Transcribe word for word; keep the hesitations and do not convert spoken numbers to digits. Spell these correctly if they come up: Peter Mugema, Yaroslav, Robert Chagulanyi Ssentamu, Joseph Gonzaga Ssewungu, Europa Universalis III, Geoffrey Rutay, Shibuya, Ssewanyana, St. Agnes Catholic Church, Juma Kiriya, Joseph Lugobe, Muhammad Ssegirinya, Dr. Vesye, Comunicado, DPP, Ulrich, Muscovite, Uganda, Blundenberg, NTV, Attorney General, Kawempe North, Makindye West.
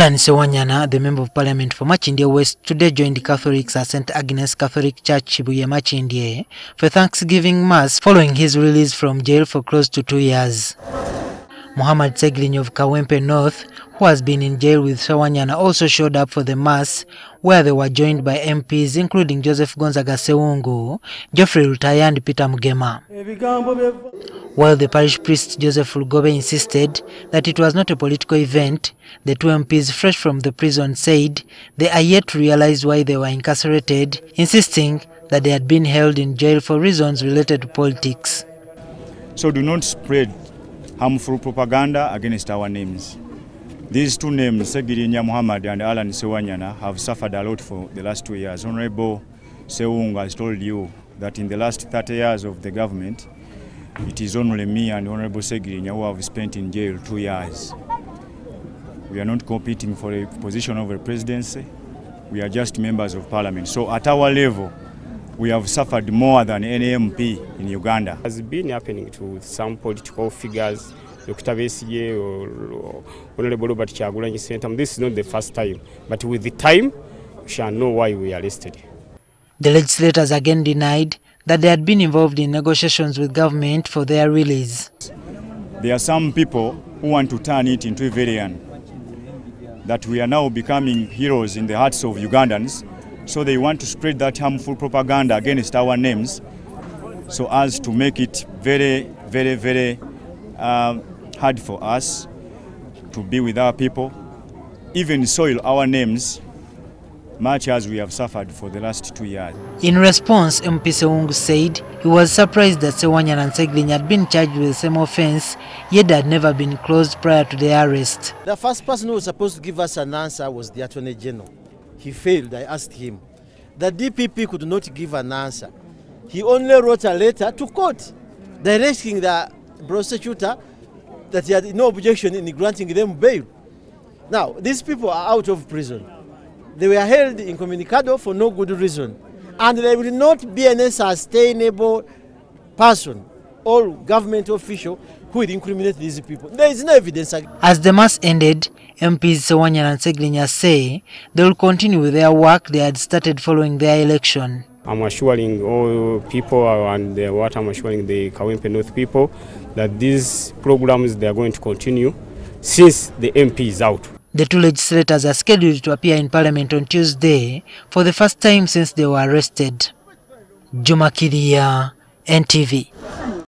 Alan Ssewanyana, the Member of Parliament for Makindye West, today joined Catholics at Saint Agnes Catholic Church, Shibuya, Makindye, for Thanksgiving Mass following his release from jail for close to two years. Muhammad Ssegirinya of Kawempe North, who has been in jail with Ssewanyana, also showed up for the Mass, where they were joined by M Ps including Joseph Gonzaga Ssewungu, Geoffrey Rutay and Peter Mugema. While the parish priest Joseph Lugobe insisted that it was not a political event, the two M Ps fresh from the prison said they are yet to realize why they were incarcerated, insisting that they had been held in jail for reasons related to politics. So do not spread harmful propaganda against our names. These two names, Ssegirinya Muhammad and Alan Ssewanyana, have suffered a lot for the last two years. Honorable Ssewungu has told you that in the last thirty years of the government, it is only me and Honorable Ssegirinya who have spent in jail two years. We are not competing for a position of a presidency. We are just members of parliament. So at our level, we have suffered more than any M P in Uganda. It has been happening to some political figures, Doctor Vesye or Honorable Robert Chagulanyi Ssentamu. This is not the first time, but with the time, we shall know why we are arrested. The legislators again denied that they had been involved in negotiations with government for their release. There are some people who want to turn it into a variant, that we are now becoming heroes in the hearts of Ugandans. So they want to spread that harmful propaganda against our names so as to make it very, very, very uh, hard for us to be with our people, even soil our names, much as we have suffered for the last two years. In response, M P Ssewungu said he was surprised that Ssewanyana and Ssegirinya had been charged with the same offense, yet they had never been closed prior to their arrest. The first person who was supposed to give us an answer was the Attorney General. He failed. I asked him. The D P P could not give an answer. He only wrote a letter to court, directing the prosecutor that he had no objection in granting them bail. Now, these people are out of prison. They were held in Comunicado for no good reason. And they will not be any sustainable person or government official who would incriminate these people. There is no evidence. As the mass ended, M Ps Ssewanyana and Ssegirinya say they will continue with their work they had started following their election. I'm assuring all people and what I'm assuring the Kawempe North people that these programs they are going to continue since the M P is out. The two legislators are scheduled to appear in Parliament on Tuesday for the first time since they were arrested. Juma Kiriya, N T V.